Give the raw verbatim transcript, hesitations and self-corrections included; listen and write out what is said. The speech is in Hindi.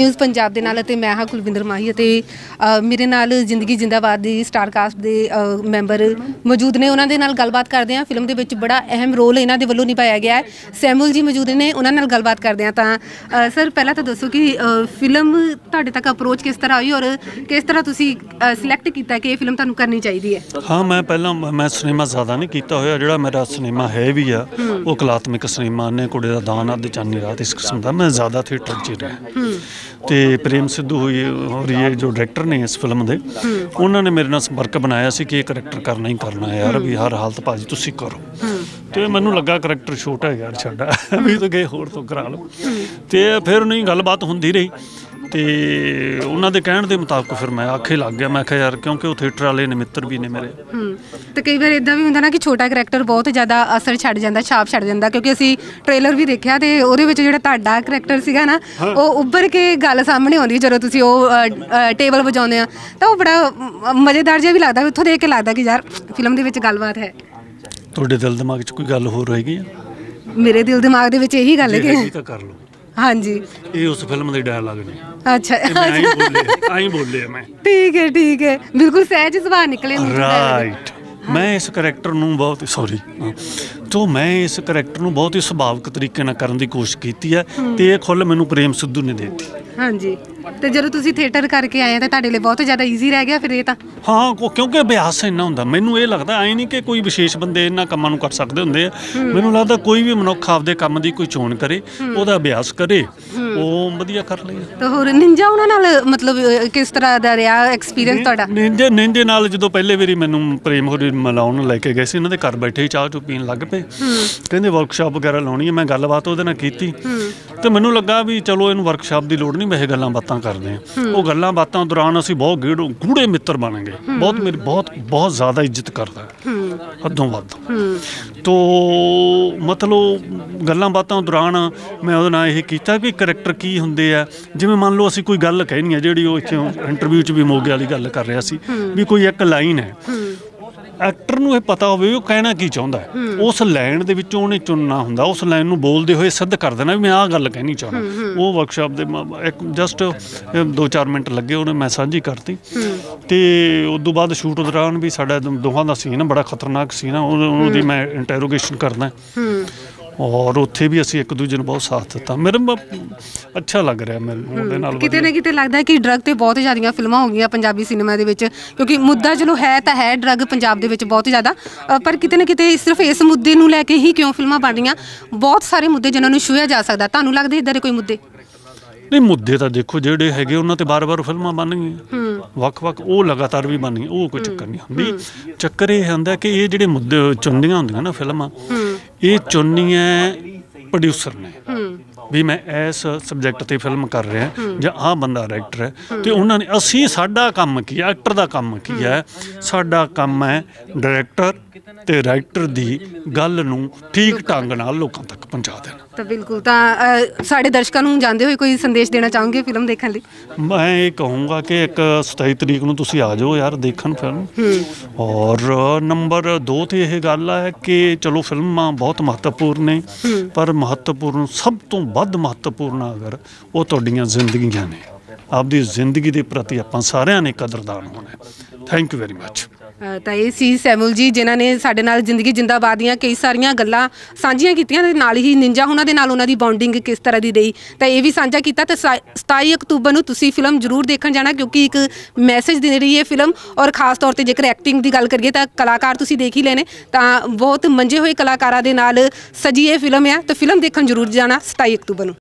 न्यूज़ पंजाब के नाल ते मैं हाँ कुलविंदर माही। मेरे नाल जिंदगी जिंदाबाद की स्टारकास्ट के मैंबर मौजूद ने, उन्होंने नाल गलबात करते हैं। फिल्म के बड़ा अहम रोल इन्हों के वलों निभाया गया है। सैमुअल जी मौजूद ने, उन्होंने नाल गलबात करते हैं। तो सर पहला तो दसो कि फिल्म तुहाडे तक अप्रोच किस तरह हुई और किस तरह तुसी सिलेक्ट किया कि फिल्म तुहानूं करनी चाहिए है? हाँ, मैं पहला मैं सिनेमा ज़्यादा नहीं किया हुआ, जो मेरा सिनेमा है भी आ वो कलात्मक सिनेमा ने, कुड़े दा दान अद्धे चानी रात, इस किस्म का। मैं ज़्यादा थिएटर च रहा ते प्रेम सिद्धू और ये जो डायरेक्टर ने इस फिल्म दे, उन्होंने मेरे नाल संपर्क बनाया सी कि करैक्टर करना ही करना है यार, भी हर हालत भाजी तुसीं करो। तो मैनूं लगा करैक्टर छोटा है यार, छड्डा भी तो गए होर तो करा लो। तो फिर उन्हीं गलबात होंदी रही ते उन्होंने कहने के मुताबिक फिर मैं आखे लग गया। मैं क्या यार, क्योंकि वो थिएटर वाले ने मित्र भी ने मेरे। तो कई बार इदा भी होंगे ना कि छोटा करैक्टर बहुत ज़्यादा असर छड़ जाता, छाप छड़ जाता, क्योंकि असी ट्रेलर भी देखा तो वो जो करैक्टर से ना वो उभर के गल सामने आती है। जो तुम टेबल बजाने तो वो बड़ा मज़ेदार जहा भी लगता है, उतों देख के लगता कि यार फिल्म के गलबात है। थोड़े दिल दिमाग कोई गल हो रहेगी? मेरे दिल दिमाग यही गल है कि कर लो। हाँ जी, ये उस फिल्म दे डायलॉग ने। अच्छा, आई बोले मैं। ठीक है ठीक है, बिल्कुल सहज जवाब निकले। राइट, मैं इस करैक्टर नूं बहुत सॉरी तो मैं इस करैक्टर नूं बहुत ही सुभाविक तरीके नाल करन दी कोशिश कीती है ते ये खुल मैनूं प्रेम सिद्धू ने देती। हाँ जी, तो जो तुसी थिएटर करके आए तो तुहाडे लई बहुत ज़्यादा ईजी रह गया फिर ये तो? हाँ, क्योंकि अभ्यास इन्ना हुंदा। मैनूं ये लगदा ऐ नहीं कि कोई विशेष बंदे इन्हां कामां नूं कर सकदे हुंदे। मैनूं लगदा कोई भी मनुख आपदे काम दी कोई चोण करे, ओहदा अभ्यास करे, ओह वधिया कर ले। तो होर निंजा उन्हां नाल मतलब किस तरह दा रिहा एक्सपीरियंस तुहाडा? निंजे निंजे नाल जदों पहले वारी मैनूं प्रेम होर मिलाउण लैके गए सी, इन्हां दे घर बैठे ही चाह चू पीण लग पे। कहंदे वर्कशाप वगैरह लाउणी है, मैं गलबात ओहदे नाल कीती तो मैनूं लगा भी चलो इन्हूं वर्कशाप की लोड़ नहीं, मैं गल्लां बातां करदे आं। वो गल्लां बातां दौरान असीं बहुत गेड़ो गूढ़े मित्र बन गए। बहुत मेरी बहुत बहुत ज़्यादा इज्जत करदा हदों वध। तो मतलब गल्लां बातां दौरान मैं उहदे नाल इह कीता कि करैक्टर की हुंदे आ। जिवें मान लो असीं कोई गल कहनी है, जिहड़ी ओह इत्थे इंटरव्यू च भी मोगे वाली गल कर रिहा सी भी कोई एक लाइन है, एक्टर नूं पता होवे कहना की चाहुंदा है, उस लाइन दे विचों उहने चुनना हुंदा, उस लाइन नूं बोलदे होए सिद्ध कर देना भी मैं आह गल कहनी चाहुंदा। वो वर्कशाप दे एक जस्ट दो चार मिनट लगे, उहने मैं सांझी करती ते उदों बाद शूट दौरान भी साडा दोहां दा सीन बड़ा खतरनाक सीन है, उहदी मैं इंटैरोगेशन करना और उत्थे भी असी एक दूजे ने बहुत साथ दिता। मेरे अच्छा लग रहा है किते ना किते। लगता है कि ड्रग तो बहुत ज़्यादा फिल्मां हो गई पंजाबी सिनेमा दे विच, क्योंकि मुद्दा चलो है तो है ड्रग पंजाब दे विच बहुत ज़्यादा, पर किते ना किते सिर्फ इस मुद्दे नूं लैके ही क्यों फिल्मां बन रहीआं? बहुत सारे मुद्दे जिन्हां नूं छूया जा सकदा। तुहानूं लगदे इदां दे कोई मुद्दे? नहीं, मुद्दे तो देखो जोड़े है उन्होंने तो बार बार फिल्म बन गई, वक् वक् वो लगातार भी बन गई, वो कोई चक्कर नहीं होंगी। चक्कर ये होंगे कि ये जो मुद्दे चुनिया होंगे ना फिल्म, ये चुनी है प्रोड्यूसर ने भी मैं इस सबजैक्ट पर फिल्म कर रहा जां आह बंदा डायरैक्टर है, तो उन्होंने असी साडा कम की एक्टर का कम की है, साडा कम है डायरैक्टर ते राइटर दी गल नूं ठीक ढंग नाल लोकां तक पहुँचा देना। तो बिल्कुल, तो साडे दर्शकों नूं जांदे होए कोई संदेश देना चाहोगे फिल्म देखने लई? मैं ये कहूँगा कि एक सताई तरीक नूं तुसीं आ जाओ यार देखन फिल्म। और नंबर दो ते यह गल है कि चलो फिल्मां बहुत महत्वपूर्ण ने, पर महत्वपूर्ण सब तो ਵੱਧ महत्वपूर्ण अगर वो ਤੁਹਾਡੀਆਂ ਜ਼ਿੰਦਗੀਆਂ ने। आपकी जिंदगी के प्रति आप सारे ने कदरदान होना। Thank you very much. तो ये सी सैमुअल जी जिन्होंने साडे नाल जिंदगी जिंदाबाद दियां कई सारिया गल्लां सांझियां कीतियां ते नाल ही निंजा हुणां दे नाल उन्हां दी बॉन्डिंग किस तरह की रही तो ये भी सांझा कीता। तो सताई अक्तूबर नूं तुसीं फिल्म जरूर देखण जाना, क्योंकि एक मैसेज दे रही है फिल्म। और खास तौर पर जेकर एक्टिंग की गल करिए तो कलाकार तुसीं देख ही लेने, तो बहुत मंजे हुए कलाकारां दे नाल सजी ये फिल्म है। तो फिल्म देखण जरूर जाना सताई अक्तूबर नूं।